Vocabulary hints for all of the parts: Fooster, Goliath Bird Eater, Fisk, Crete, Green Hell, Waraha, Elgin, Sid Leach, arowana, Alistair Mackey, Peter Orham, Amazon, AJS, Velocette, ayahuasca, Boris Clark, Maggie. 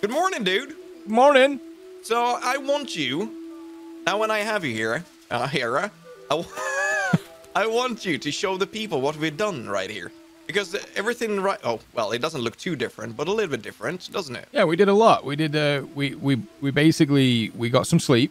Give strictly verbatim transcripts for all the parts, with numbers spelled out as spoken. Good morning, dude. Morning. So I want you, now when I have you here, uh, Hera, I, I want you to show the people what we've done right here. Because everything right... Oh, well, it doesn't look too different, but a little bit different, doesn't it? Yeah, we did a lot. We did... Uh, we, we, we basically... We got some sleep,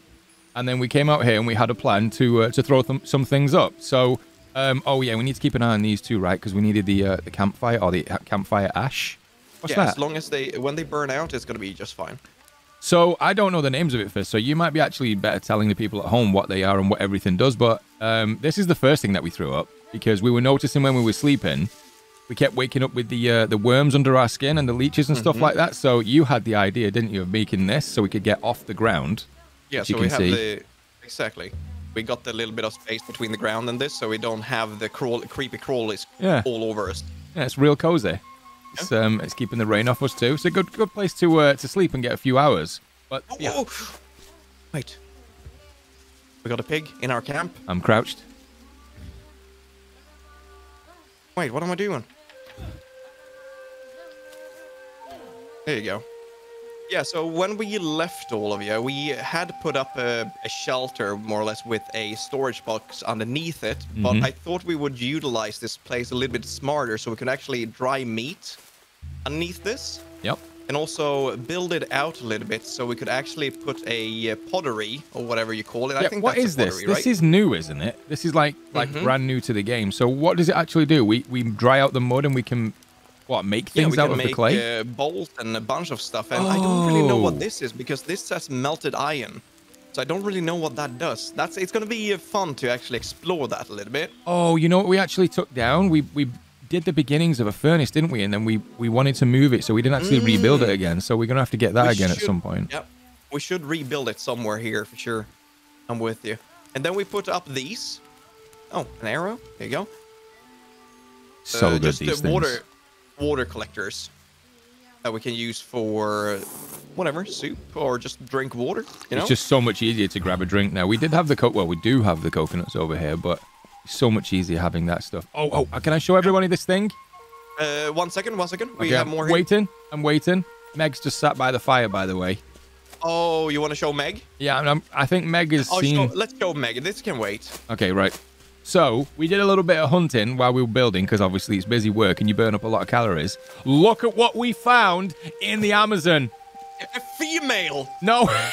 and then we came out here, and we had a plan to uh, to throw th some things up. So, um, oh, yeah, we need to keep an eye on these two, right? Because we needed the, uh, the campfire, or the campfire ash. What's yeah, that? As long as they... When they burn out, it's going to be just fine. So, I don't know the names of it first, so you might be actually better telling the people at home what they are and what everything does, but um, this is the first thing that we threw up, because we were noticing when we were sleeping... We kept waking up with the uh, the worms under our skin and the leeches and stuff mm-hmm. like that. So you had the idea, didn't you, of making this so we could get off the ground? Yeah, so you can we have see. the exactly. We got the little bit of space between the ground and this, so we don't have the crawl, creepy crawlies yeah. all over us. Yeah, it's real cozy. Yeah. It's um, it's keeping the rain off us too. It's a good good place to uh, to sleep and get a few hours. But oh, yeah. oh. wait, we got a pig in our camp. I'm crouched. Wait, what am I doing? There you go. Yeah, so when we left all of you, we had put up a, a shelter, more or less, with a storage box underneath it. Mm-hmm. But I thought we would utilize this place a little bit smarter so we could actually dry meat underneath this. Yep. And also build it out a little bit so we could actually put a pottery, or whatever you call it. Yeah, I think what that's is a pottery, this? Right? This is new, isn't it? This is like, like mm-hmm. brand new to the game. So what does it actually do? We, we dry out the mud and we can... What, make things yeah, out of make, the clay? We can make bolts and a bunch of stuff. And oh. I don't really know what this is, because this says melted iron. So I don't really know what that does. That's It's going to be fun to actually explore that a little bit. Oh, you know what we actually took down? We we did the beginnings of a furnace, didn't we? And then we, we wanted to move it, so we didn't actually mm. rebuild it again. So we're going to have to get that we again should, at some point. Yep. We should rebuild it somewhere here, for sure. I'm with you. And then we put up these. Oh, an arrow. There you go. So uh, good, just these the water. Things. Water collectors that we can use for whatever, soup or just drink water. You know? It's just so much easier to grab a drink now. We did have the co well, we do have the coconuts over here, but it's so much easier having that stuff. Oh, oh, can I show everybody this thing? Uh, one second, one second. We okay, have more. I'm waiting, I'm waiting. Meg's just sat by the fire, by the way. Oh, you want to show Meg? Yeah, I'm, I think Meg has oh, seen. Show, let's show Meg. This can wait. Okay, right. So, we did a little bit of hunting while we were building, because obviously it's busy work and you burn up a lot of calories. Look at what we found in the Amazon. A female. No. Oh,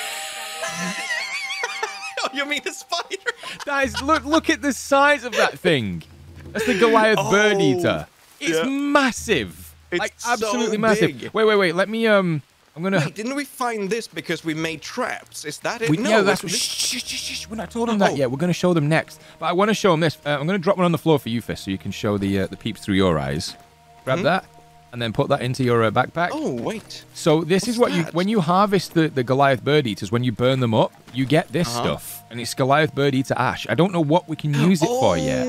you mean a spider? Guys, look look at the size of that thing. That's the Goliath oh, Bird Eater. It's yeah. massive. It's like, absolutely so massive. Big. Wait, wait, wait. Let me... um. I'm gonna... Wait, didn't we find this because we made traps? Is that it? We, no, yeah, that's... Shh, shh, shh, we're not told them that oh. yet. We're going to show them next. But I want to show them this. Uh, I'm going to drop one on the floor for you, Fisk, so you can show the uh, the peeps through your eyes. Grab mm-hmm. that, and then put that into your uh, backpack. Oh, wait. So this What's is what that? you... When you harvest the, the Goliath Bird Eaters, when you burn them up, you get this uh-huh. stuff. And it's Goliath Bird Eater ash. I don't know what we can use it oh. for yet.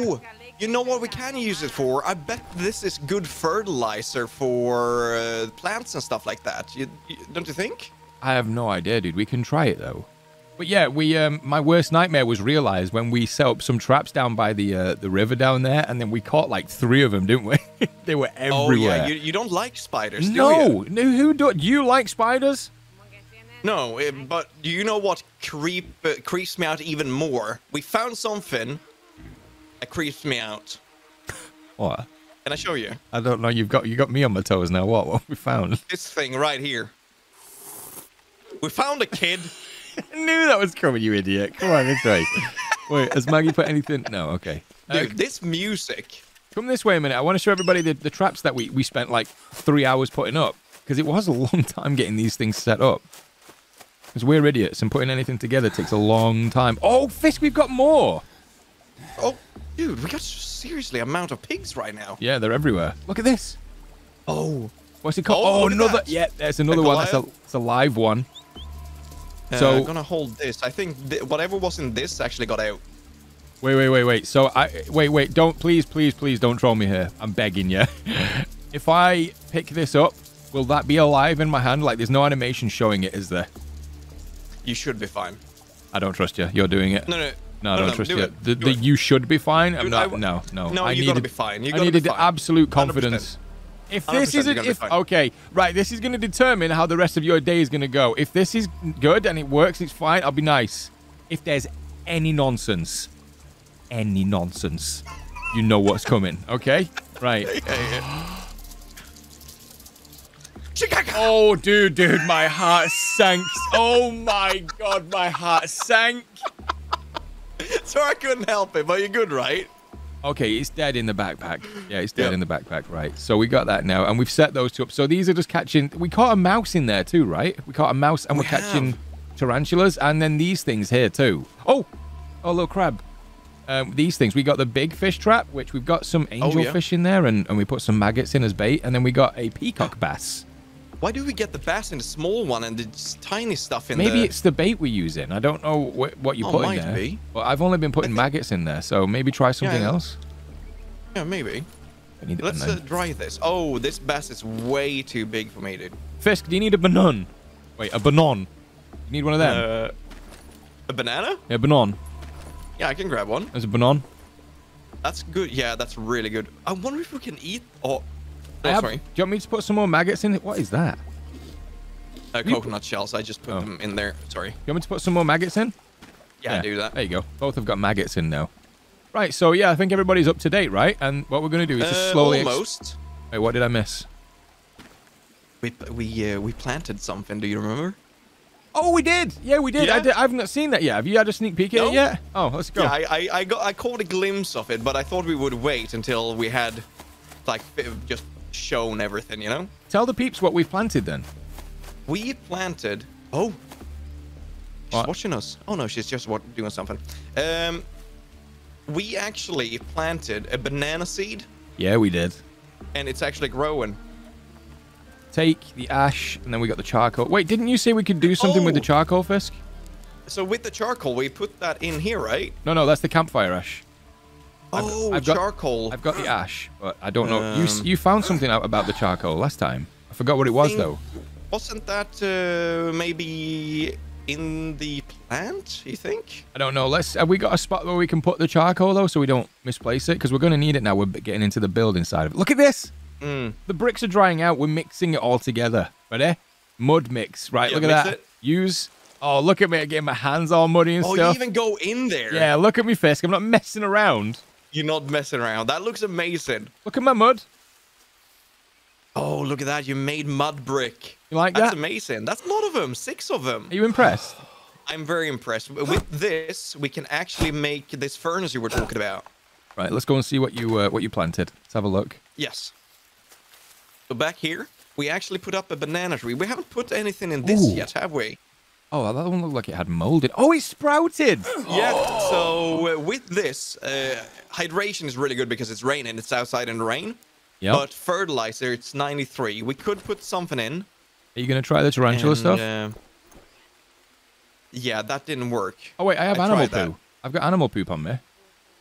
You know what we can use it for? I bet this is good fertilizer for uh, plants and stuff like that. You, you, don't you think? I have no idea, dude. We can try it, though. But yeah, we. Um, my worst nightmare was realized when we set up some traps down by the uh, the river down there, and then we caught like three of them, didn't we? They were everywhere. Oh, yeah. You, you don't like spiders, no. do you? No. Who do you like spiders? No, it, but you know what creep, uh, creeps me out even more? We found something... It creeps me out. What? Can I show you? I don't know. You've got you got me on my toes now. What? What we found? This thing right here. We found a kid. I knew that was coming, you idiot. Come on, this way. Wait, has Maggie put anything? No, okay. Dude, uh, this music. Come this way a minute. I want to show everybody the, the traps that we, we spent like three hours putting up. Because it was a long time getting these things set up. Because we're idiots and putting anything together takes a long time. Oh, Fisk, we've got more. Oh. Dude, we got seriously amount of pigs right now. Yeah, they're everywhere. Look at this. Oh, what's it called? Oh, oh another. Yeah, there's another one. That's a, it's a live one. Uh, so I'm gonna hold this. I think th whatever was in this actually got out. Wait, wait, wait, wait. So I wait, wait. Don't please, please, please don't troll me here. I'm begging you. If I pick this up, will that be alive in my hand? Like, there's no animation showing it, is there? You should be fine. I don't trust you. You're doing it. No, no. No, I don't no, no, trust do you. It, the, the, you should be fine. I'm Dude, not. I, no, no. No, I you needed, gotta be fine. You gotta I needed be fine. absolute confidence. one hundred percent. If this isn't, if okay, right, this is going to determine how the rest of your day is going to go. If this is good and it works, it's fine. I'll be nice. If there's any nonsense, any nonsense, you know what's coming. Okay, right. Oh, dude, dude, my heart sank. Oh my God, my heart sank. So I couldn't help it, but you're good, right? Okay, it's dead in the backpack. Yeah, it's dead yep. in the backpack, right. So we got that now, and we've set those two up. So these are just catching... We caught a mouse in there too, right? We caught a mouse, and we we're have. catching tarantulas, and then these things here too. Oh! Oh, little crab. Um, these things. We got the big fish trap, which we've got some angel oh, yeah. fish in there, and, and we put some maggots in as bait, and then we got a peacock bass. Why do we get the bass in the small one and the tiny stuff in there? Maybe the... it's the bait we're using. I don't know wh what you oh, put in there. Be. Well, I've only been putting think... maggots in there, so maybe try something yeah. else. Yeah, maybe. I need Let's uh, try this. Oh, this bass is way too big for me, dude. Fisk, do you need a banan? Wait, a banan. You need one of them? Uh, a banana? Yeah, banan. Yeah, I can grab one. There's a banan. That's good. Yeah, that's really good. I wonder if we can eat or... Oh, have, sorry. Do you want me to put some more maggots in it? What is that? Uh, coconut shells. I just put oh. them in there. Sorry. You want me to put some more maggots in? Yeah, yeah, do that. There you go. Both have got maggots in now. Right, so yeah, I think everybody's up to date, right? And what we're going to do is just uh, slowly... Almost. Wait, what did I miss? We we uh, we planted something. Do you remember? Oh, we did. Yeah, we did. Yeah? I did. I've not seen that yet. Have you had a sneak peek at no. it yet? Oh, let's go. Yeah, I, I, I, got, I caught a glimpse of it, but I thought we would wait until we had, like, just... shown everything, you know. Tell the peeps what we've planted then. We planted. Oh, she's what? watching us. Oh no, she's just doing something. Um, we actually planted a banana seed. Yeah, we did. And it's actually growing. Take the ash, and then we got the charcoal. Wait, didn't you say we could do something oh. with the charcoal, Fisk? So with the charcoal, we put that in here, right? No, no, that's the campfire ash. Oh, I've, I've got, charcoal. I've got the ash, but I don't know. Um, you you found something out about the charcoal last time. I forgot what it was, though. Wasn't that uh, maybe in the plant, you think? I don't know. Let's. Have we got a spot where we can put the charcoal, though, so we don't misplace it? Because we're going to need it now. We're getting into the building side of it. Look at this. Mm. The bricks are drying out. We're mixing it all together. Ready? Mud mix. Right, yeah, look at that. It. Use... Oh, look at me. I'm getting my hands all muddy and oh, stuff. Oh, you even go in there. Yeah, look at me, Fisk. I'm not messing around. You're not messing around. That looks amazing. Look at my mud. Oh, look at that. You made mud brick. You like that? That's amazing. That's a lot of them. Six of them. Are you impressed? I'm very impressed. With this, we can actually make this furnace you were talking about. Right, let's go and see what you uh, what you planted. Let's have a look. Yes. So back here, we actually put up a banana tree. We haven't put anything in this Ooh. yet, have we? Oh, that one looked like it had molded. Oh, it sprouted! Yeah, oh. so uh, with this, uh, hydration is really good because it's raining. It's outside in the rain. Yep. But fertilizer, it's ninety-three. We could put something in. Are you going to try the tarantula and, stuff? Uh, yeah, that didn't work. Oh, wait, I have I animal poo. That. I've got animal poop on me.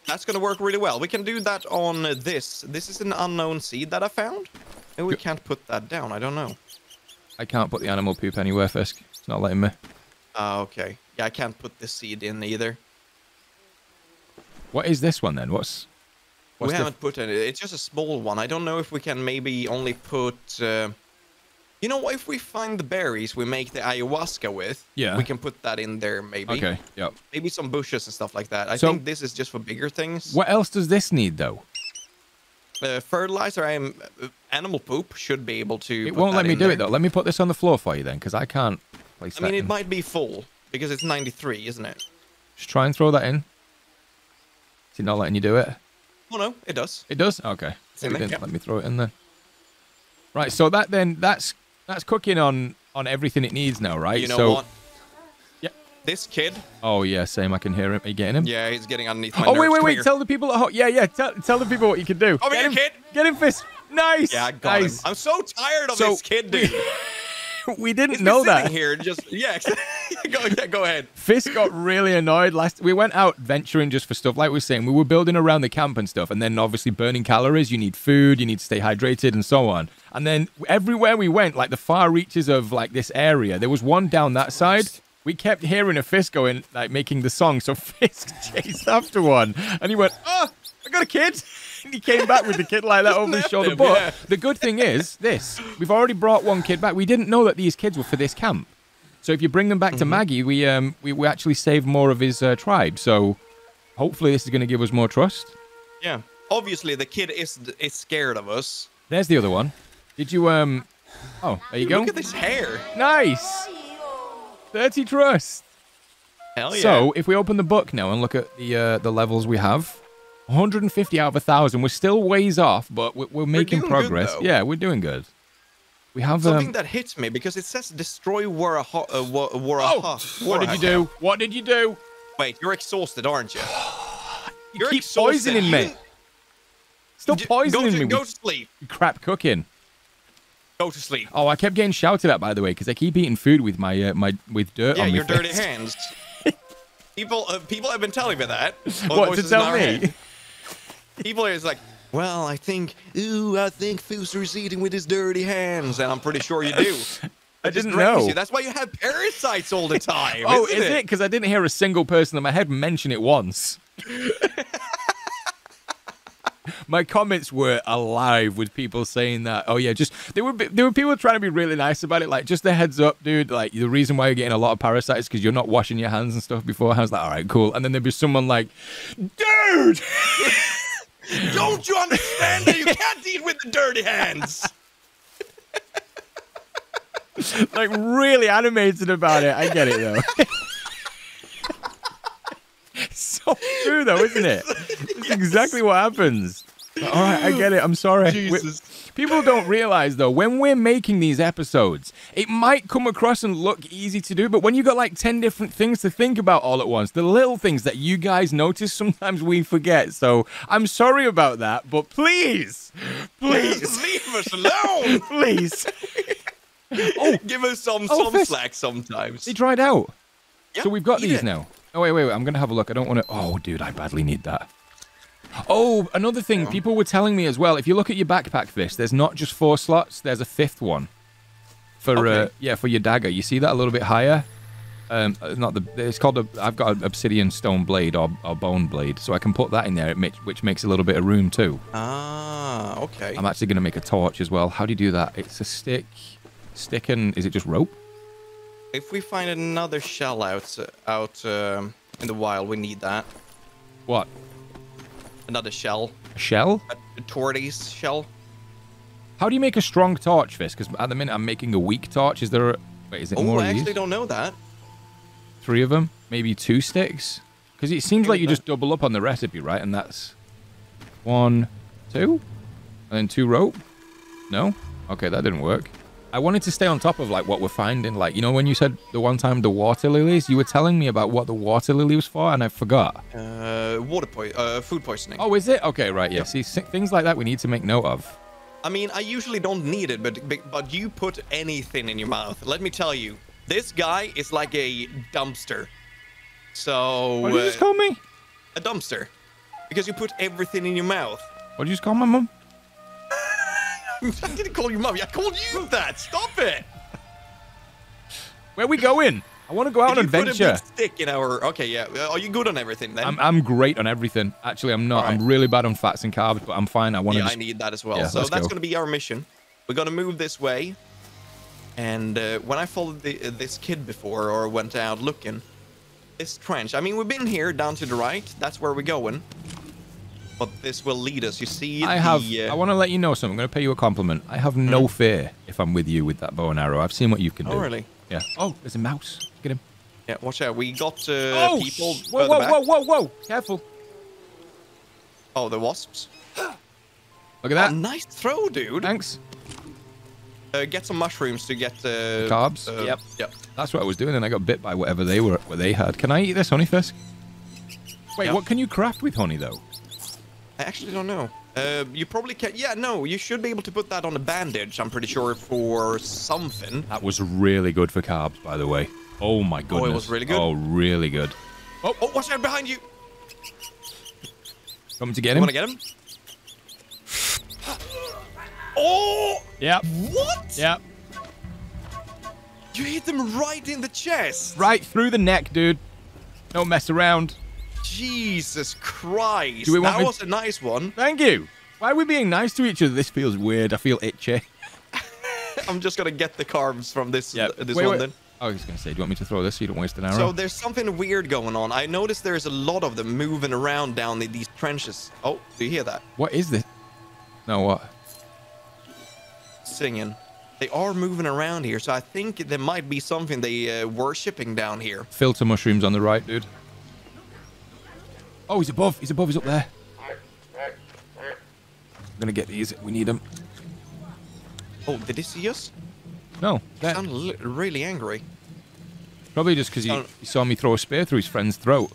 That's going to work really well. We can do that on this. This is an unknown seed that I found. And we can't put that down. I don't know. I can't put the animal poop anywhere, Fisk. It's not letting me. Ah, uh, okay. Yeah, I can't put the seed in either. What is this one then? What's... what's we haven't put any. It's just a small one. I don't know if we can maybe only put... Uh, you know what? If we find the berries we make the ayahuasca with, yeah. we can put that in there maybe. Okay, yeah. Maybe some bushes and stuff like that. I so, think this is just for bigger things. What else does this need though? Uh, fertilizer, I'm, uh, animal poop should be able to... It won't let me do there. it though. Let me put this on the floor for you then, because I can't... I mean, it in. might be full, because it's ninety-three, isn't it? Just try and throw that in. Is it not letting you do it? Oh, no, it does. It does? Okay. It's in it there, yeah. Let me throw it in there. Right, so that then, that's that's cooking on, on everything it needs now, right? You know so, what? Yeah. This kid. Oh, yeah, same. I can hear him. Are you getting him? Yeah, he's getting underneath my Oh, wait, wait, wait. Tell the people at home. Yeah, yeah, tell, tell the people what you can do. Oh, get him, kid. Get him, Fist. Nice. Yeah, I got nice. him. I'm so tired of so, this kid, dude. We didn't know that. Here, just yeah. go, yeah, go ahead. Fisk got really annoyed last. We went out venturing just for stuff, like we were saying. We were building around the camp and stuff, and then obviously burning calories. You need food. You need to stay hydrated and so on. And then everywhere we went, like the far reaches of like this area, there was one down that side. We kept hearing a Fisk going, like making the song. So Fisk chased after one, and he went, "Oh, I got a kid." He came back with the kid like that over his shoulder. Him, but yeah. The good thing is this. We've already brought one kid back. We didn't know that these kids were for this camp. So if you bring them back mm-hmm. to Maggie, we, um, we, we actually save more of his uh, tribe. So hopefully this is going to give us more trust. Yeah. Obviously, the kid is, is scared of us. There's the other one. Did you... um? Oh, there you go. Look at this hair. Nice. thirty trust. Hell yeah. So if we open the book now and look at the uh, the levels we have, one hundred fifty out of one thousand. We're still ways off, but we're, we're making we're progress. Good, yeah, we're doing good. We have something um, that hits me because it says destroy Waraha. Uh, war, Waraha. Oh, what did you do? What did you do? Wait, you're exhausted, aren't you? you you're keep exhausted. poisoning me. You... Still poisoning go to, me. Go to sleep. Crap cooking. Go to sleep. Oh, I kept getting shouted at, by the way, because I keep eating food with my uh, my with dirt yeah, on my your face. dirty hands. People, uh, people have been telling me that. What to tell me? People are just like, well, I think, ooh, I think Fooster is eating with his dirty hands, and I'm pretty sure you do. I didn't know. You. That's why you have parasites all the time. Oh, is it? Because I didn't hear a single person in my head mention it once. My comments were alive with people saying that. Oh yeah, just there were there were people trying to be really nice about it. Like, just a heads up, dude. Like, the reason why you're getting a lot of parasites is because you're not washing your hands and stuff beforehand. I was like, all right, cool. And then there'd be someone like, dude, don't you understand that you can't eat with the dirty hands? Like, really animated about it. I get it though. So true though, isn't it? That's yes. exactly what happens. All right, I get it. I'm sorry. Jesus. People don't realize though, when we're making these episodes, it might come across and look easy to do, but when you got like ten different things to think about all at once, the little things that you guys notice, sometimes we forget. So I'm sorry about that, but please, please leave us alone. Please. Oh, give us some, oh, some slack sometimes. They dried out. Yep, so we've got these it. now. Oh, wait, wait, wait. I'm going to have a look. I don't want to... Oh, dude, I badly need that. Oh, another thing. People were telling me as well, if you look at your backpack, Fisk, there's not just four slots. There's a fifth one for okay. uh, yeah for your dagger. You see that a little bit higher? Um, not the. It's called... A, I've got an obsidian stone blade or, or bone blade, so I can put that in there, which makes a little bit of room too. Ah, okay. I'm actually going to make a torch as well. How do you do that? It's a stick. Stick and... Is it just rope? If we find another shell out out um, in the wild, we need that. What? Another shell. A shell? A, a tortoise shell. How do you make a strong torch, Fisk? Because at the minute I'm making a weak torch. Is there a... Wait, is it oh, more I of these? actually don't know that. Three of them? Maybe two sticks? Because it seems like you just double up on the recipe, right? And that's one, two? And then two rope? No? Okay, that didn't work. I wanted to stay on top of like what we're finding. Like, you know, when you said the one time the water lilies, you were telling me about what the water lily was for, and I forgot. Uh, water po uh, food poisoning. Oh, is it? Okay, right. Yeah. Yep. See, things like that we need to make note of. I mean, I usually don't need it, but but you put anything in your mouth. Let me tell you, this guy is like a dumpster. So. What did you uh, just call me? A dumpster, because you put everything in your mouth. What did you just call my mum? I didn't call you mummy. I called you that. Stop it. Where are we going? I want to go out on an adventure. Put a big stick in our... Okay, yeah. Are you good on everything then? I'm, I'm great on everything. Actually, I'm not. Right. I'm really bad on fats and carbs, but I'm fine. I want to. Yeah, just... I need that as well. Yeah, so that's go. going to be our mission. We're going to move this way. And uh, when I followed the, uh, this kid before or went out looking, this trench. I mean, we've been here down to the right. That's where we're going. But this will lead us. You see, I have. The, uh, I want to let you know something. I'm going to pay you a compliment. I have no mm. fear if I'm with you with that bow and arrow. I've seen what you can oh, do. Oh, really? Yeah. Oh, there's a mouse. Get him. Yeah, watch out. We got uh, oh, people. Whoa, whoa, back. whoa, whoa, whoa! Careful. Oh, the wasps. Look at that. Oh, nice throw, dude. Thanks. Uh, get some mushrooms to get uh, the carbs. Uh, yep, yep. That's what I was doing, and I got bit by whatever they were. What they had. Can I eat this honey, Fisk? Wait, yep. What can you craft with honey though? I actually don't know. Uh, you probably can. Yeah, no, you should be able to put that on a bandage, I'm pretty sure, for something. That was really good for carbs, by the way. Oh, my goodness. Oh, it was really good. Oh, really good. Oh, oh, watch out behind you. Coming to get him? Want to get him? Oh! Yep. What? Yep. You hit them right in the chest. Right through the neck, dude. Don't mess around. Jesus Christ, that was a nice one. Thank you. Why are we being nice to each other? This feels weird. I feel itchy. I'm just going to get the carbs from this, yep. th this wait, one wait. then. I was going to say, do you want me to throw this so you don't waste an arrow? So there's something weird going on. I noticed there's a lot of them moving around down in these trenches. Oh, do you hear that? What is this? No, what? Singing. They are moving around here, so I think there might be something they uh, worshipping down here. Filter mushrooms on the right, dude. Oh, he's above. He's above. He's up there. I'm going to get these. We need them. Oh, did he see us? No. He sounded really angry. Probably just because he, he saw me throw a spear through his friend's throat.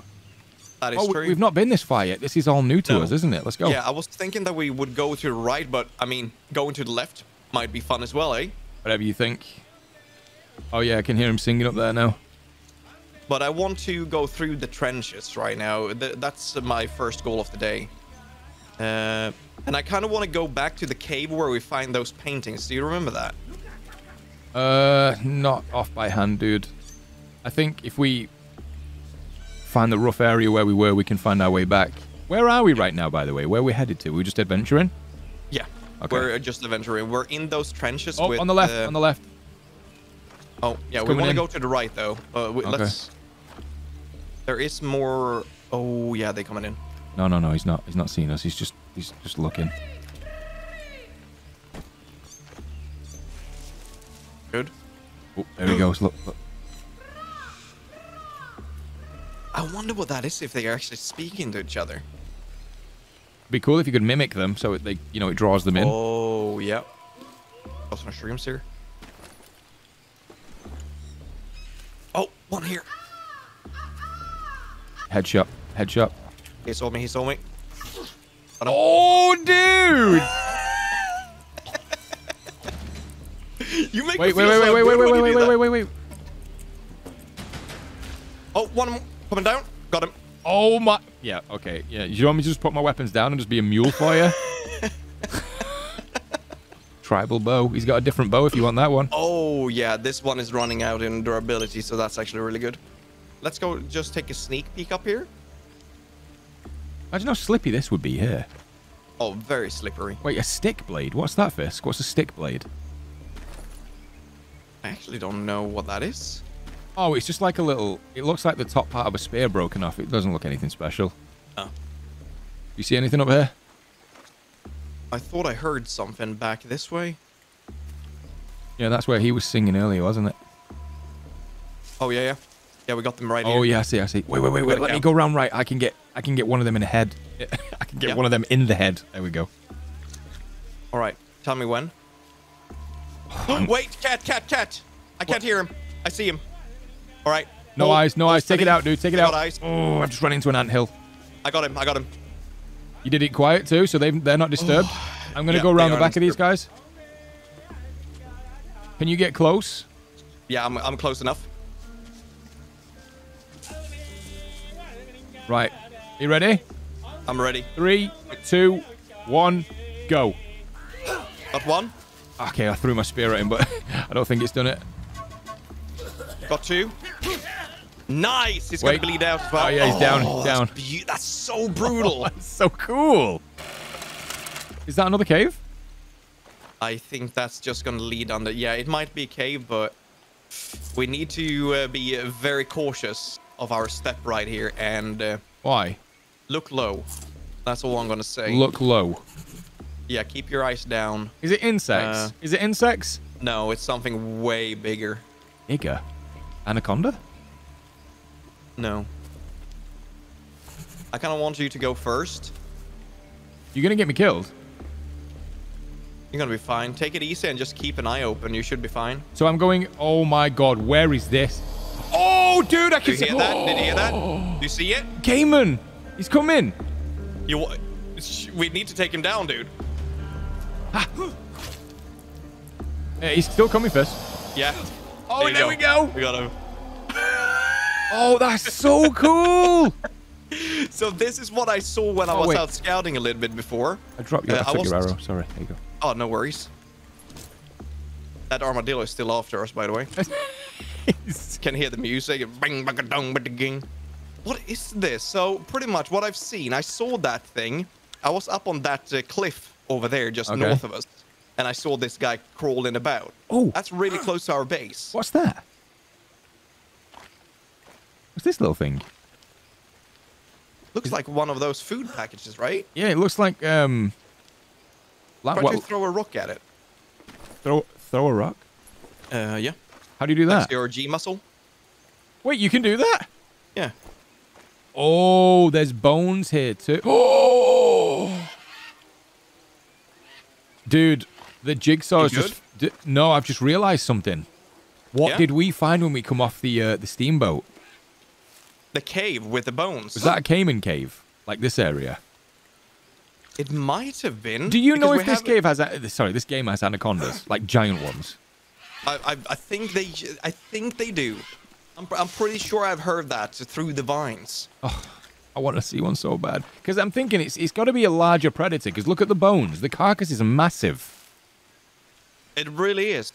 That is oh, true. We've not been this far yet. This is all new to no. us, isn't it? Let's go. Yeah, I was thinking that we would go to the right, but, I mean, going to the left might be fun as well, eh? Whatever you think. Oh, yeah, I can hear him singing up there now. But I want to go through the trenches right now. Th that's my first goal of the day. Uh, and I kind of want to go back to the cave where we find those paintings. Do you remember that? Uh, not off by hand, dude. I think if we find the rough area where we were, we can find our way back. Where are we right now, by the way? Where are we headed to? We're just adventuring? Yeah. Okay. We're just adventuring. We're in those trenches. Oh, with, on the left. Uh... On the left. Oh, yeah. It's we want to go to the right, though. Uh, we, okay. Let's... There is more... Oh, yeah. They're coming in. No, no, no, he's not. He's not seeing us. He's just, he's just looking. Good. Oh, there he goes. Look, look. I wonder what that is. If they are actually speaking to each other. It'd be cool if you could mimic them, so it, they, you know, it draws them in. Oh, yeah. Got some mushrooms here. Oh, one here. Headshot. Headshot. He saw me, he saw me. Oh, dude! You make wait, me wait, feel wait, so wait, wait, wait, wait, wait, wait, wait, wait, wait, Oh, one coming down. Got him. Oh, my. Yeah, okay. Yeah, you want me to just put my weapons down and just be a mule for you? Tribal bow. He's got a different bow if you want that one. Oh, yeah. This one is running out in durability, so that's actually really good. Let's go just take a sneak peek up here. Imagine how slippy this would be here. Oh, very slippery. Wait, a stick blade? What's that, Fisk? What's a stick blade? I actually don't know what that is. Oh, it's just like a little... It looks like the top part of a spear broken off. It doesn't look anything special. Oh. You see anything up here? I thought I heard something back this way. Yeah, that's where he was singing earlier, wasn't it? Oh, yeah, yeah. Yeah, we got them right oh, here. Oh, yeah, I see, I see. Wait, wait, wait, wait. Let me go round right. I can get I can get one of them in the head. I can get yeah. one of them in the head. There we go. All right. Tell me when. Oh, wait, cat, cat, cat. I can't what? hear him. I see him. All right. No oh, eyes, no eyes. Steady. Take it out, dude. Take it I out. Eyes. Oh, I've just run into an anthill. I got him. I got him. You did it quiet, too, so they, they're not disturbed. Oh, I'm going to yeah, go around the back of these guys. Can you get close? Yeah, I'm, I'm close enough. Right. You ready? I'm ready. Three, two, one, go. Got one. Okay, I threw my spear at him, but I don't think it's done it. Got two. Nice. He's going to bleed out as well. Oh, yeah, he's oh, down. He's down. That's, that's so brutal. That's so cool. Is that another cave? I think that's just going to lead under. Yeah, it might be a cave, but we need to uh, be very cautious of our step right here, and uh, why look low. That's all I'm gonna say. Look low. Yeah, keep your eyes down. Is it insects? Uh, is it insects? No, it's something way bigger. Bigger? Anaconda? No. I kind of want you to go first. You're gonna get me killed. You're gonna be fine. Take it easy and just keep an eye open. You should be fine. So I'm going. Oh my God, where is this? Oh, dude, I can see that. Did you hear that? Do you see it? Cayman, he's coming. You, we need to take him down, dude. Ah. Yeah, he's still coming first. Yeah. Oh, there, there go. we go. We got him. Oh, that's so cool. So this is what I saw when oh, I was wait. out scouting a little bit before. I dropped your, uh, I I your arrow. Sorry. There you go. Oh, no worries. That armadillo is still after us, by the way. Can hear the music. What is this? So pretty much what I've seen, I saw that thing I was up on that uh, cliff over there, just okay. north of us, and I saw this guy crawling about. Oh, that's really close to our base. What's that? What's this little thing? Looks Is... like one of those food packages, right? Yeah, it looks like um. Like Why don't you throw a rock at it? Throw throw a rock? Uh, yeah. How do you do that? That's your G muscle. Wait, you can do that? Yeah. Oh, there's bones here too. Oh, dude, the jigsaw is just. D no, I've just realized something. What yeah. did we find when we come off the uh, the steamboat? The cave with the bones. Was that a Cayman cave? Like this area? It might have been. Do you know if this cave has? Sorry, this game has anacondas, like giant ones. I, I I think they I think they do. I'm I'm pretty sure I've heard that through the vines. Oh, I want to see one so bad because I'm thinking it's it's got to be a larger predator. Because look at the bones. The carcass is massive. It really is.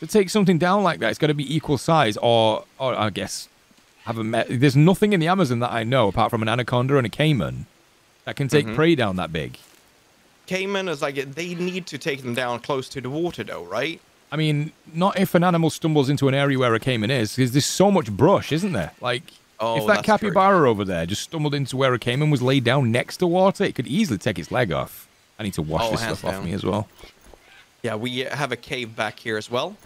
To take something down like that, it's got to be equal size, or or I guess haven't met. There's nothing in the Amazon that I know apart from an anaconda and a caiman that can take mm-hmm. prey down that big. Caiman is like, they need to take them down close to the water though, right? I mean, not if an animal stumbles into an area where a caiman is, because there's so much brush, isn't there? Like, oh, if that capybara true. over there just stumbled into where a caiman was laid down next to water, it could easily take its leg off. I need to wash oh, this stuff down. off me as well. Yeah, we have a cave back here as well.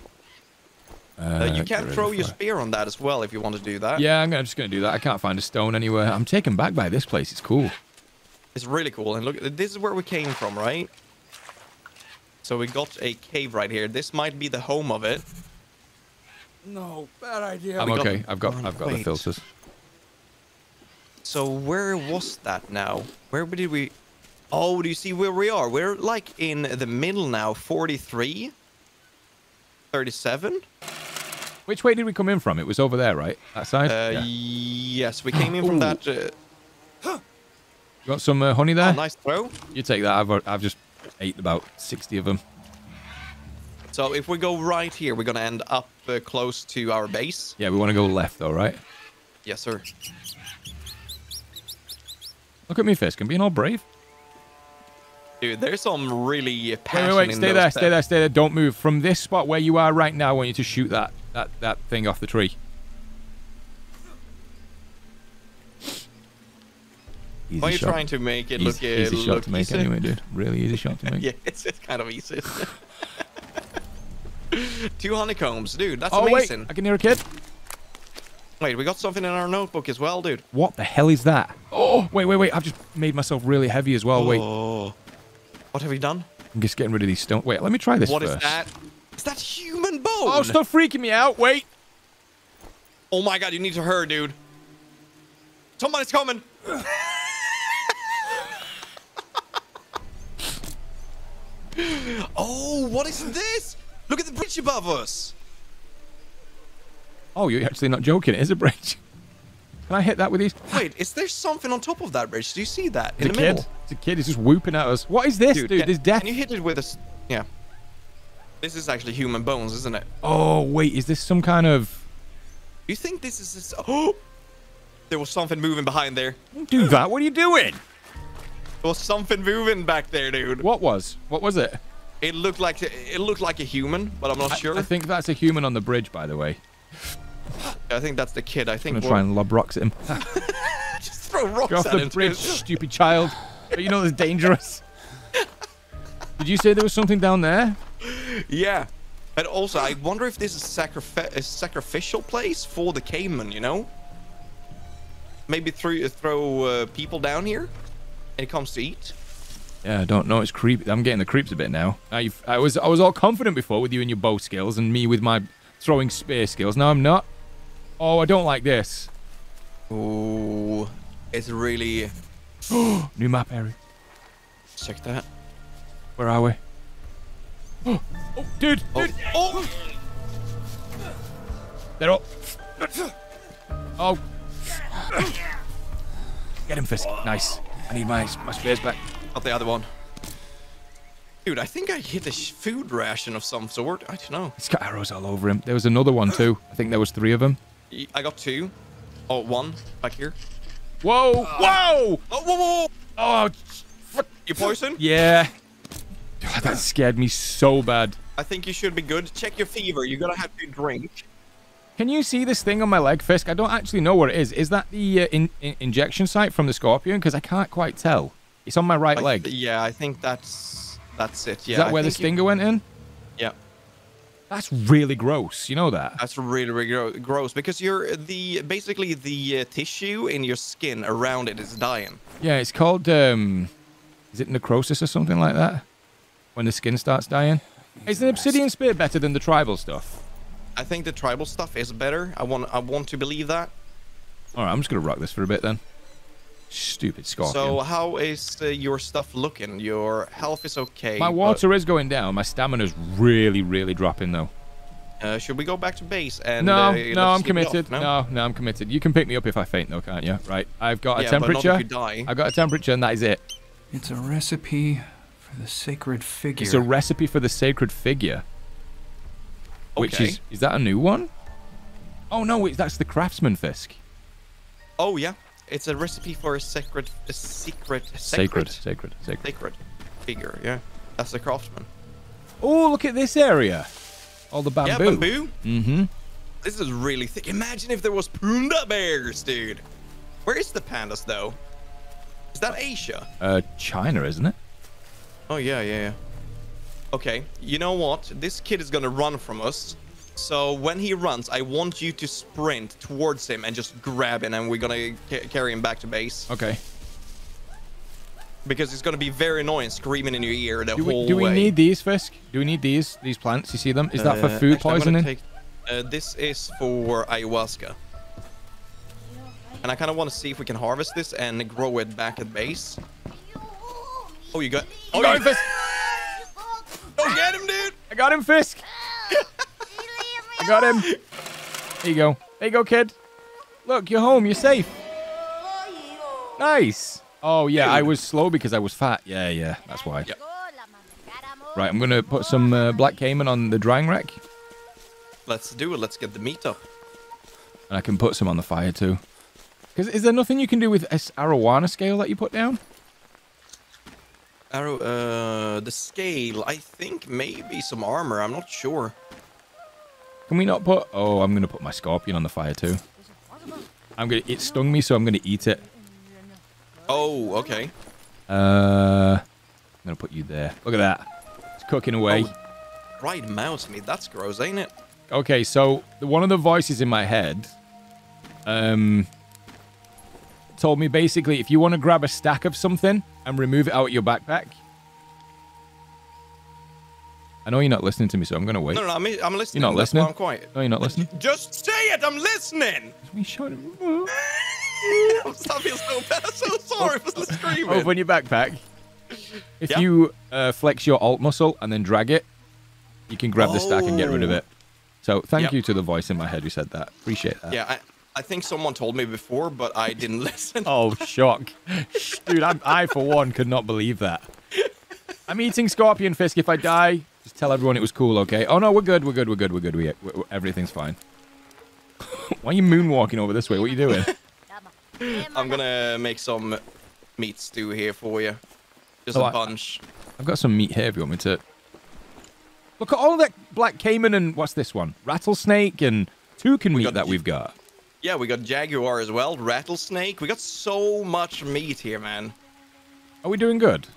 Uh, uh, you can throw your spear on that as well if you want to do that. Yeah, I'm, gonna, I'm just going to do that. I can't find a stone anywhere. I'm taken back by this place. It's cool. It's really cool, and look, this is where we came from, right? So we got a cave right here. This might be the home of it. No, bad idea. I'm we okay. Got... I've got, oh, I've got wait. the filters. So where was that now? Where did we? Oh, do you see where we are? We're like in the middle now. Forty-three, thirty-seven. Which way did we come in from? It was over there, right? That side. Uh, yeah. Yes, we came in from that. Uh... Got some uh, honey there? Oh, nice throw. You take that. I've, I've just ate about sixty of them. So if we go right here, we're going to end up uh, close to our base. Yeah, we want to go left though, right? Yes, sir. Look at me, Fisk. I'm being all brave. Dude, there's some really passion in Wait, wait, wait. Stay there, stay there, stay there. Don't move. From this spot where you are right now, I want you to shoot that, that, that thing off the tree. Easy Why are you shot. trying to make it easy, look easy uh, shot look to make easy? anyway, dude? Really easy shot to make. Yeah, it's, it's kind of easy. Two honeycombs, dude. That's oh, amazing. Wait, I can hear a kid. Wait, we got something in our notebook as well, dude. What the hell is that? Oh, wait, wait, wait. I've just made myself really heavy as well. Wait. Oh. What have you done? I'm just getting rid of these stones. Wait, let me try this. What first. is that? Is that human bone? Oh, stop freaking me out. Wait. Oh my god, you need to hurry, dude. Somebody's coming. Oh, what is this? Look at the bridge above us. Oh, you're actually not joking. It is a bridge. Can I hit that with these? Wait, is there something on top of that bridge? Do you see that in the middle? It's a kid. It's just whooping at us. What is this, dude? dude? Can, There's death. Can you hit it with us? Yeah. This is actually human bones, isn't it? Oh, wait. Is this some kind of... You think this is... This... Oh! There was something moving behind there. Don't do that. What are you doing? There was something moving back there, dude. What was? What was it? It looked like it looked like a human, but I'm not I, sure. I think that's a human on the bridge, by the way. I think that's the kid. I think I'm gonna try and lob rocks at him. Just throw rocks Go off at the him, bridge, stupid child. But you know that's dangerous. Did you say there was something down there? Yeah. And also, I wonder if this is sacrifi a sacrificial place for the caiman. You know, maybe throw throw uh, people down here. It comes to eat. Yeah, I don't know. It's creepy. I'm getting the creeps a bit now. now you've, I was I was all confident before with you and your bow skills, and me with my throwing spear skills. Now I'm not. Oh, I don't like this. Oh, it's really new map area. Check that. Where are we? Oh, oh dude, oh. dude. Oh, they're all. Oh, get him, Fisk. Nice. I need my, my spares back. Not the other one. Dude, I think I hit a food ration of some sort. I don't know. It's got arrows all over him. There was another one too. I think there was three of them. I got two. Oh, one back here. Whoa! Uh, whoa! Oh, whoa, whoa! Oh, frick. You poison? Yeah. God, that scared me so bad. I think you should be good. Check your fever. You're gonna have to drink. Can you see this thing on my leg, Fisk? I don't actually know what it is. Is that the uh, in in injection site from the scorpion? Because I can't quite tell. It's on my right I leg. Yeah, I think that's that's it. Yeah. Is that I where the stinger you... went in? Yeah. That's really gross. You know that? That's really, really gro gross because you're the basically the uh, tissue in your skin around it is dying. Yeah, it's called um, is it necrosis or something like that? When the skin starts dying. Is an obsidian spear better than the tribal stuff? I think the tribal stuff is better. I want I want to believe that. All right, I'm just gonna rock this for a bit then. Stupid scorpion. So how is uh, your stuff looking? Your health is okay. My water but... is going down. My stamina's really, really dropping though. Uh, should we go back to base? And no, uh, no, I'm committed. Off, no? no, no, I'm committed. You can pick me up if I faint though, can't you? Right. I've got yeah, a temperature. But not if you die. I've got a temperature, and that is it. It's a recipe. The sacred figure. It's a recipe for the sacred figure. Okay. Which is, is that a new one? Oh no, wait, that's the craftsman Fisk. Oh yeah, it's a recipe for a sacred, a secret, sacred, sacred, sacred, sacred, sacred figure. Yeah, that's the craftsman. Oh, look at this area. All the bamboo. Yeah, bamboo. Mm-hmm. This is really thick. Imagine if there was panda bears, dude. Where is the pandas though? Is that Asia? Uh, China, isn't it? Oh, yeah, yeah, yeah. Okay, you know what? This kid is gonna run from us. So when he runs, I want you to sprint towards him and just grab him, and we're gonna ca carry him back to base. Okay. Because it's gonna be very annoying screaming in your ear the do we, whole do way. Do we need these, Fisk? Do we need these these plants? You see them? Is that uh, for food actually, poisoning? Take, uh, this is for ayahuasca. And I kind of want to see if we can harvest this and grow it back at base. Oh, you got... Oh, got you... him, Fisk! Don't get him, dude! I got him, Fisk! I got him. There you go. There you go, kid. Look, you're home. You're safe. Nice. Oh, yeah, dude. I was slow because I was fat. Yeah, yeah, that's why. Yep. Right, I'm going to put some uh, black caiman on the drying rack. Let's do it. Let's get the meat up. And I can put some on the fire, too. Because is there nothing you can do with this arowana scale that you put down? Arrow, uh, the scale, I think maybe some armor, I'm not sure. Can we not put... Oh, I'm going to put my scorpion on the fire too. I'm gonna. It stung me, so I'm going to eat it. Oh, okay. Uh, I'm going to put you there. Look at that. It's cooking away. Oh, right mouse meat, that's gross, ain't it? Okay, so one of the voices in my head um, told me basically, if you want to grab a stack of something... and remove it out of your backpack. I know you're not listening to me, so I'm going to wait. No, no, I'm, I'm listening. You're not listening? I'm quiet. No, you're not listening? Just say it! I'm listening! We shot him. I'm sorry, I'm so sorry for the screaming. Open your backpack. If yeah. you uh, flex your alt muscle and then drag it, you can grab oh. the stack and get rid of it. So thank yep. you to the voice in my head who said that. Appreciate that. Yeah, I I think someone told me before, but I didn't listen. Oh, shock. Dude, I, I, for one, could not believe that. I'm eating scorpion, Fisk. If I die, just tell everyone it was cool, okay? Oh, no, we're good. We're good. We're good. We're good. We, we, everything's fine. Why are you moonwalking over this way? What are you doing? I'm going to make some meat stew here for you. Just oh, a bunch. I, I've got some meat here if you want me to... Look at all that black caiman and... What's this one? Rattlesnake and toucan meat that we've got. Yeah, we got jaguar as well, rattlesnake. We got so much meat here, man. Are we doing good?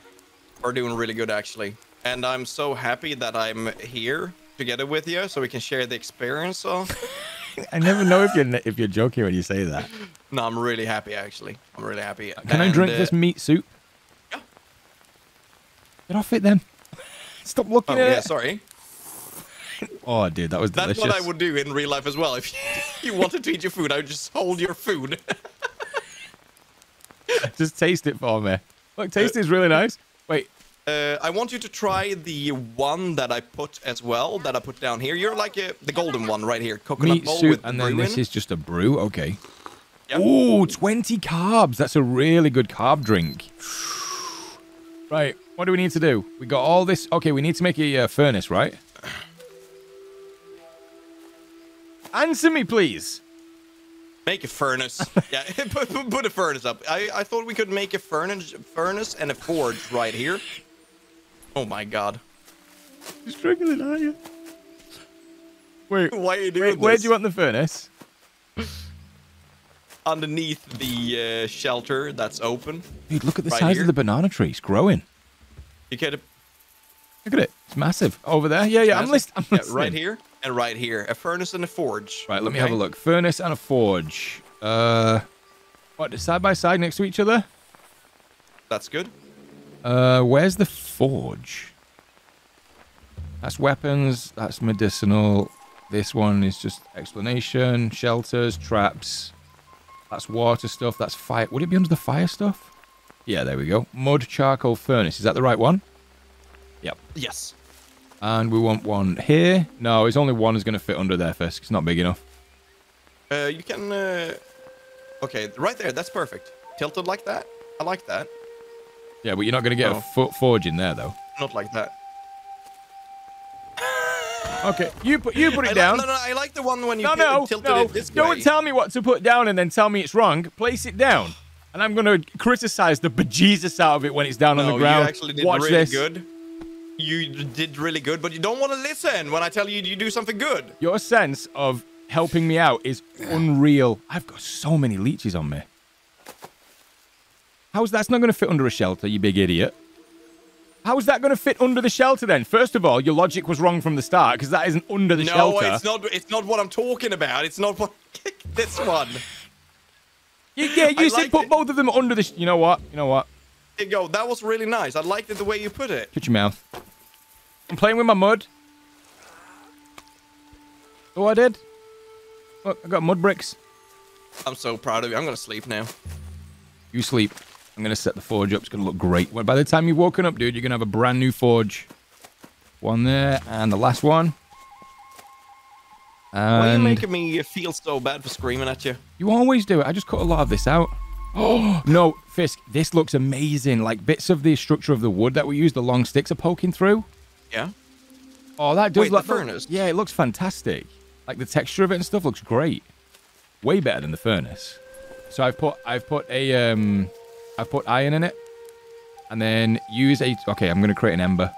We're doing really good, actually. And I'm so happy that I'm here together with you, so we can share the experience. So. I never know if you're if you're joking when you say that. No, I'm really happy, actually. I'm really happy. Can and, I drink uh, this meat soup? Yeah. Get off it, then. Stop looking oh, at yeah, it. Oh, yeah, sorry. Oh, dude, that was delicious. That's what I would do in real life as well. If you wanted to eat your food, I would just hold your food. Just taste it for me. Look, taste uh, is really nice. Wait. Uh, I want you to try the one that I put as well, that I put down here. You're like a, the golden one right here. Coconut Meat bowl soup, with and brewing. Then this is just a brew. Okay. Yep. Ooh, twenty carbs. That's a really good carb drink. Right. What do we need to do? We got all this. Okay, we need to make a uh, furnace, right? Answer me, please. Make a furnace. Yeah, put, put a furnace up. I, I thought we could make a furnace, furnace and a forge right here. Oh my god. You're struggling, aren't you? Wait, why are you doing wait, this? Where do you want the furnace? Underneath the uh, shelter that's open. Dude, look at the right size here. of the banana tree. It's growing. You get it? Look at it. It's massive. Over there. Yeah, yeah. I'm, list I'm yeah, listening. Right here and right here. A furnace and a forge. Right, let okay. me have a look. Furnace and a forge. Uh, what? Side by side next to each other? That's good. Uh, where's the forge? That's weapons. That's medicinal. This one is just explanation. Shelters, traps. That's water stuff. That's fire. Would it be under the fire stuff? Yeah, there we go. Mud, charcoal, furnace. Is that the right one? Yep. Yes. And we want one here. No, it's only one is going to fit under there, Fisk. It's not big enough. Uh, you can... Uh... Okay, right there. That's perfect. Tilted like that. I like that. Yeah, but you're not going to get oh. a fo forge in there, though. Not like that. Okay, you put you put it I down. Like, no, no, I like the one when you no, no, tilted no. it this Don't way. tell me what to put down and then tell me it's wrong. Place it down. And I'm going to criticize the bejesus out of it when it's down no, on the ground. You actually did Watch really this. good. You did really good, but you don't want to listen when I tell you you do something good. Your sense of helping me out is unreal. I've got so many leeches on me. How's that's not going to fit under a shelter, you big idiot? How is that going to fit under the shelter then? First of all, your logic was wrong from the start because that isn't under the no, shelter. No, it's not. It's not what I'm talking about. It's not what this one. You, yeah, you I said put it. both of them under the. Sh you know what? You know what? There you go. That was really nice. I liked it the way you put it. Shut your mouth. I'm playing with my mud. Oh, I did. Look, I got mud bricks. I'm so proud of you. I'm gonna sleep now. You sleep. I'm going to set the forge up. It's going to look great. Well, by the time you've woken up, dude, you're going to have a brand new forge. One there, and the last one. And why are you making me feel so bad for screaming at you? You always do it. I just cut a lot of this out. Oh, no, Fisk, this looks amazing. Like, bits of the structure of the wood that we use, the long sticks are poking through. Yeah. Oh, that does Wait, look... the furnace? Yeah, it looks fantastic. Like, the texture of it and stuff looks great. Way better than the furnace. So I've put, I've put a... um. I've put iron in it, and then use a... Okay, I'm going to create an ember.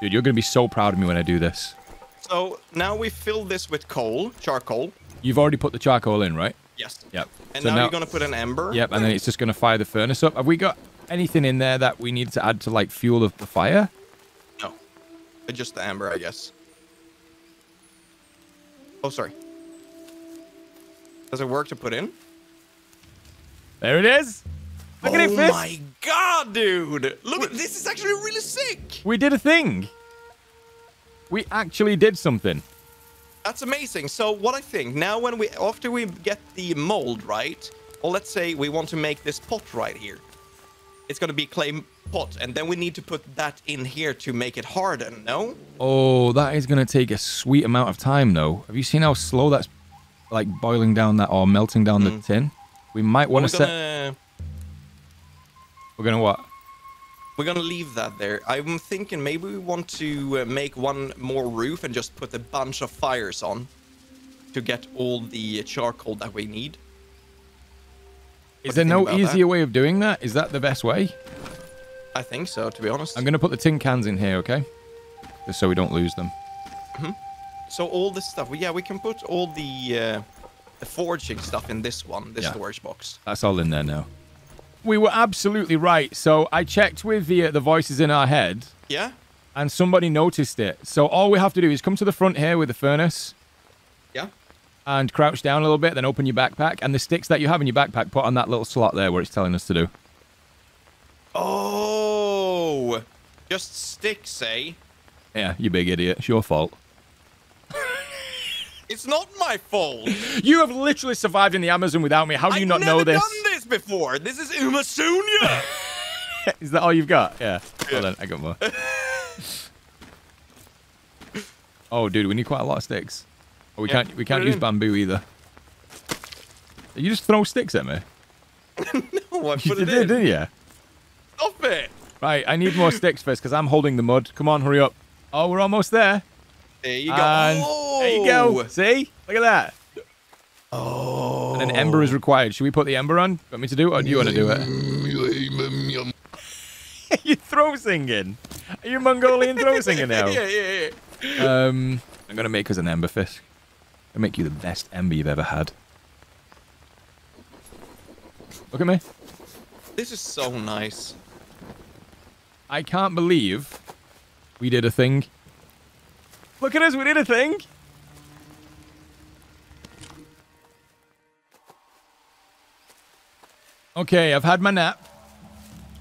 Dude, you're going to be so proud of me when I do this. So, now we fill this with coal, charcoal. You've already put the charcoal in, right? Yes. Yep. And so now, now you're going to put an ember. Yep, and then it's just going to fire the furnace up. Have we got anything in there that we need to add to, like, fuel of the fire? No. Just the ember, I guess. Oh, sorry. Does it work to put in? There it is! Look at it, Fisk. Oh my god, dude! Look, at, this is actually really sick! We did a thing! We actually did something. That's amazing. So what I think, now when we, after we get the mold, right? Or let's say we want to make this pot right here. It's gonna be clay pot, and then we need to put that in here to make it harden, no? Oh, that is gonna take a sweet amount of time, though. Have you seen how slow that's, like, boiling down that, or melting down mm. the tin? We might want to set... We're going to what? We're going to leave that there. I'm thinking maybe we want to uh, make one more roof and just put a bunch of fires on to get all the charcoal that we need. Is there no easier way of doing that? Is that the best way? I think so, to be honest. I'm going to put the tin cans in here, okay? Just so we don't lose them. Mm-hmm. So all this stuff, yeah, we can put all the, uh, the forging stuff in this one, this yeah. storage box. That's all in there now. We were absolutely right. So I checked with the uh, the voices in our head. Yeah. And somebody noticed it. So all we have to do is come to the front here with the furnace. Yeah. And crouch down a little bit, then open your backpack. And the sticks that you have in your backpack, put on that little slot there where it's telling us to do. Oh. Just sticks, eh? Yeah, you big idiot. It's your fault. It's not my fault. You have literally survived in the Amazon without me. How do you I've not know this? Done before. This is Umasunya. Is that all you've got? Yeah. Hold on, I got more. Oh, dude, we need quite a lot of sticks. Oh, we yeah, can't we can't use in. bamboo either. You just throw sticks at me. No, I put you it did, in. Did you? Stop it. Right, I need more sticks first because I'm holding the mud. Come on, hurry up. Oh, we're almost there. There you go. And oh. There you go. See? Look at that. Oh. And an ember is required. Should we put the ember on? Want me to do it, or do you want to do it? You're throw singing. Are you Mongolian throw singing now? Yeah, yeah, yeah. Um, I'm going to make us an ember, Fisk. I'll make you the best ember you've ever had. Look at me. This is so nice. I can't believe we did a thing. Look at us, we did a thing. Okay, I've had my nap.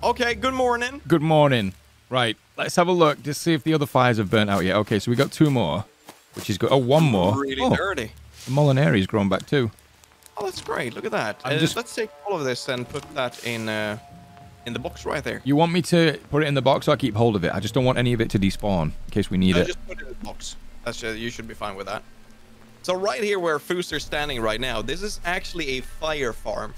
Okay, good morning. Good morning. Right, let's have a look to see if the other fires have burnt out yet. Okay, so we got two more, which is good. Oh, one more. Really oh, dirty. The Molinari's grown back too. Oh, that's great. Look at that. Uh, just... Let's take all of this and put that in uh, in the box right there. You want me to put it in the box or I keep hold of it? I just don't want any of it to despawn in case we need no, it. Just put it in the box. That's just, you should be fine with that. So right here where Fooster's standing right now, this is actually a fire farm.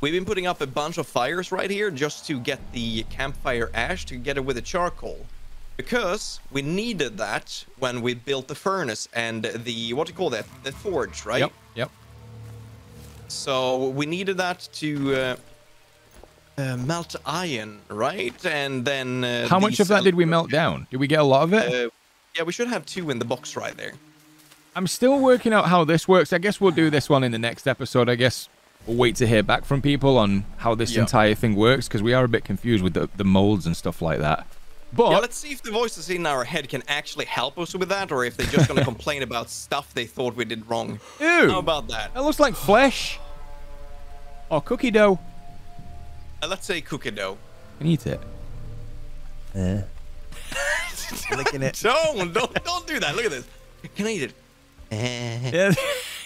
We've been putting up a bunch of fires right here just to get the campfire ash together with the charcoal. Because we needed that when we built the furnace and the, what do you call that? The forge, right? Yep, yep. So we needed that to uh, uh, melt iron, right? And then... Uh, How much of that did we melt down? Did we get a lot of it? Uh, yeah, we should have two in the box right there. I'm still working out how this works. I guess we'll do this one in the next episode, I guess. We'll wait to hear back from people on how this yeah. entire thing works, because we are a bit confused with the, the molds and stuff like that. But yeah, let's see if the voices in our head can actually help us with that, or if they're just going to complain about stuff they thought we did wrong. Ew! How about that? That looks like flesh. Or cookie dough. Uh, let's say cookie dough. Can you eat it? Yeah. Licking it. Don't, don't, don't do that. Look at this. Can I eat it? Yeah.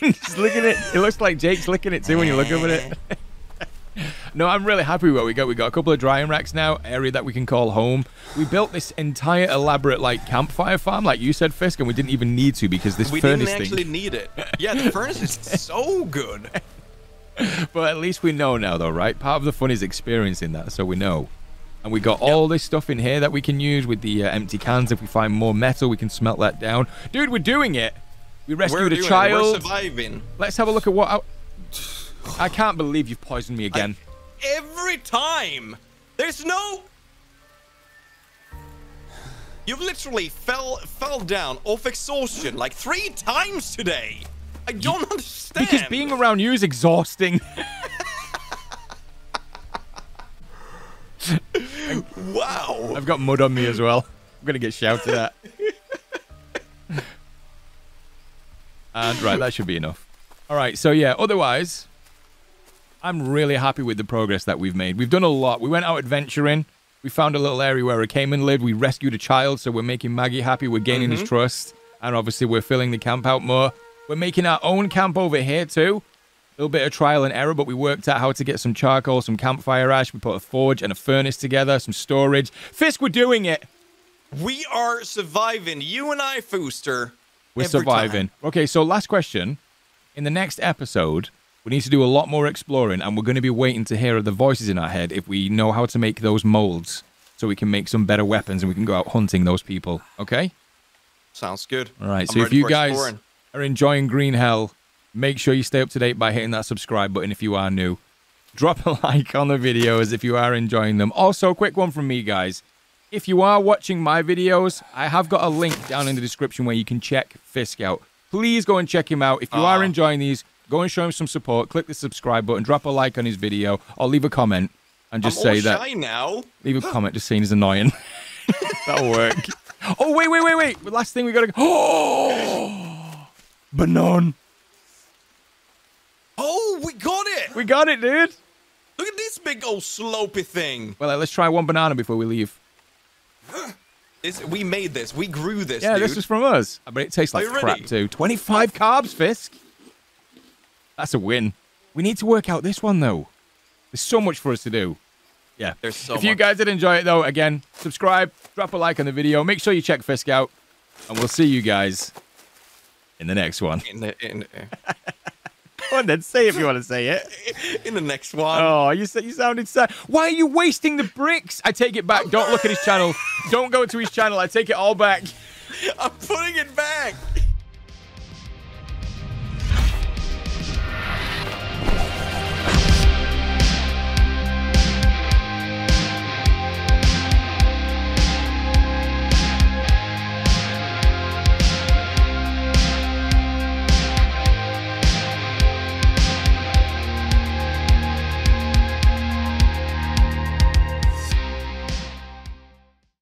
Just licking it. It looks like Jake's licking it too when you look over it. No, I'm really happy with what we got. We got a couple of drying racks now, area that we can call home. We built this entire elaborate like campfire farm, like you said, Fisk, and we didn't even need to because this we furnace thing. We didn't actually need it. Yeah, the furnace is so good. But at least we know now, though, right? Part of the fun is experiencing that, so we know. And we got all this stuff in here that we can use with the uh, empty cans. If we find more metal, we can smelt that down. Dude, we're doing it. We rescued a child. It. We're surviving. Let's have a look at what... I, I can't believe you've poisoned me again. I, every time! There's no... You've literally fell fell down off exhaustion like three times today. I don't you, understand. Because being around you is exhausting. Wow. I've got mud on me as well. I'm going to get shouted at. And right, that should be enough. All right, so yeah, otherwise, I'm really happy with the progress that we've made. We've done a lot. We went out adventuring. We found a little area where a caiman lived. We rescued a child, so we're making Maggie happy. We're gaining mm-hmm. his trust. And obviously, we're filling the camp out more. We're making our own camp over here, too. A little bit of trial and error, but we worked out how to get some charcoal, some campfire ash. We put a forge and a furnace together, some storage. Fisk, we're doing it. We are surviving. You and I, Fooster. We're Every surviving. Time. Okay, so last question. In the next episode, we need to do a lot more exploring, and we're going to be waiting to hear the voices in our head if we know how to make those molds so we can make some better weapons and we can go out hunting those people, okay? Sounds good. All right, I'm so if you guys exploring. are enjoying Green Hell, make sure you stay up to date by hitting that subscribe button if you are new. Drop a like on the videos if you are enjoying them. Also, quick one from me, guys. If you are watching my videos, I have got a link down in the description where you can check Fisk out. Please go and check him out. If you uh, are enjoying these, go and show him some support. Click the subscribe button, drop a like on his video, or leave a comment and just I'm say all that. Shy now. Leave a comment just saying he's annoying. That'll work. Oh, wait, wait, wait, wait. The last thing we got to go. Oh! Banana. Oh, we got it. We got it, dude. Look at this big old slopey thing. Well, let's try one banana before we leave. This, we made this. We grew this, Yeah, dude. This is from us. I mean, it tastes like crap, ready? too. twenty-five carbs, Fisk. That's a win. We need to work out this one, though. There's so much for us to do. Yeah. There's so if much. you guys did enjoy it, though, again, subscribe, drop a like on the video. Make sure you check Fisk out, and we'll see you guys in the next one. In the... In the... Go on then, say if you want to say it. In the next one. Oh, you said you sounded sad. Why are you wasting the bricks? I take it back. Don't look at his channel. Don't go to his channel. I take it all back. I'm putting it back.